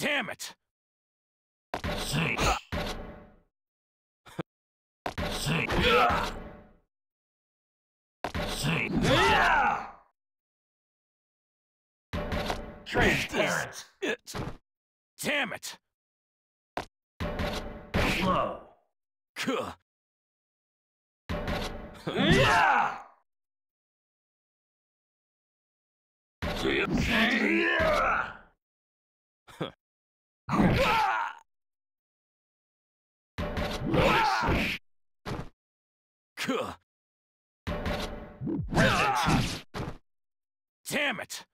Damn it! Transparent. It. Damn it! Slow. Yeah. Yeah. Damn it! Damn it!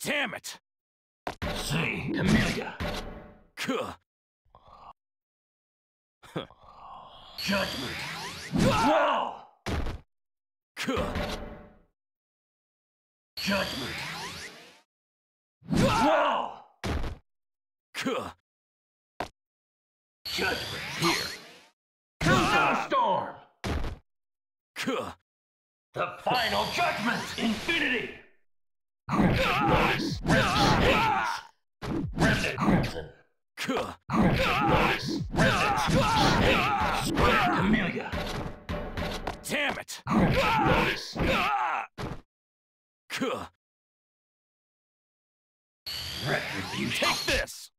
Damn it! Judgment! Whoa! Judgment! Whoa! Judgment here! Storm! The final judgment! Infinity! Resident Crimson! Amelia. Damn it! Retribution. Take this!